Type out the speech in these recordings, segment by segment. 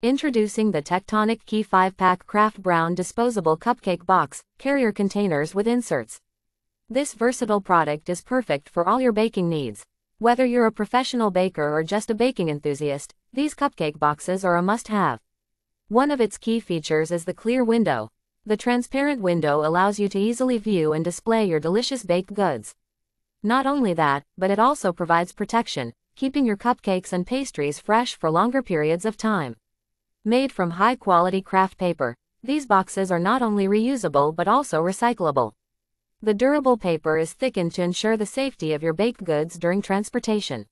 Introducing the Tectonic Key 5-pack craft brown disposable cupcake box, carrier containers with inserts. This versatile product is perfect for all your baking needs. Whether you're a professional baker or just a baking enthusiast, these cupcake boxes are a must-have. One of its key features is the clear window. The transparent window allows you to easily view and display your delicious baked goods. Not only that, but it also provides protection, keeping your cupcakes and pastries fresh for longer periods of time. Made from high-quality craft paper, these boxes are not only reusable but also recyclable. The durable paper is thickened to ensure the safety of your baked goods during transportation.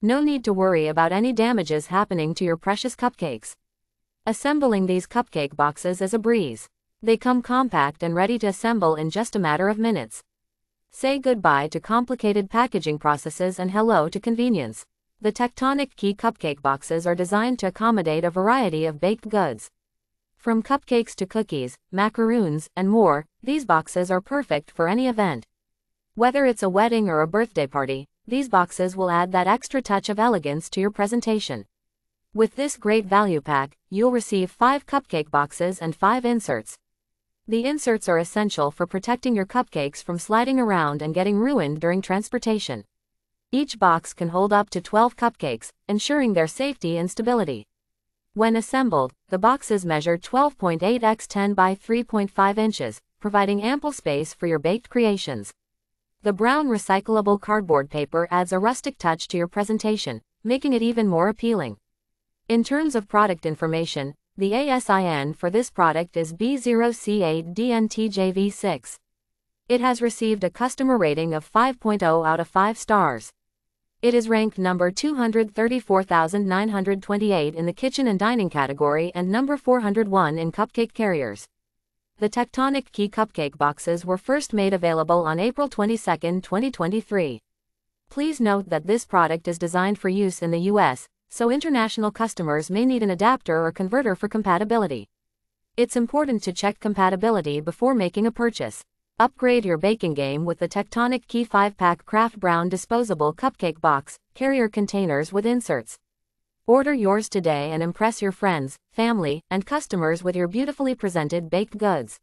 No need to worry about any damages happening to your precious cupcakes. Assembling these cupcake boxes is a breeze. They come compact and ready to assemble in just a matter of minutes. Say goodbye to complicated packaging processes and hello to convenience. The Tectonic Key cupcake boxes are designed to accommodate a variety of baked goods. From cupcakes to cookies, macaroons, and more, these boxes are perfect for any event. Whether it's a wedding or a birthday party, these boxes will add that extra touch of elegance to your presentation. With this great value pack, you'll receive 5 cupcake boxes and 5 inserts. The inserts are essential for protecting your cupcakes from sliding around and getting ruined during transportation. Each box can hold up to 12 cupcakes, ensuring their safety and stability. When assembled, the boxes measure 12.8 x 10 by 3.5 inches, providing ample space for your baked creations. The brown recyclable cardboard paper adds a rustic touch to your presentation, making it even more appealing. In terms of product information, the ASIN for this product is B0C8DNTJV6. It has received a customer rating of 5.0 out of 5 stars. It is ranked number 234,928 in the kitchen and dining category and number 401 in cupcake carriers. The Tectonic Key cupcake boxes were first made available on April 22, 2023. Please note that this product is designed for use in the US, so international customers may need an adapter or converter for compatibility. It's important to check compatibility before making a purchase. Upgrade your baking game with the Tectonic Key 5-pack craft brown disposable cupcake box, carrier containers with inserts. Order yours today and impress your friends, family, and customers with your beautifully presented baked goods.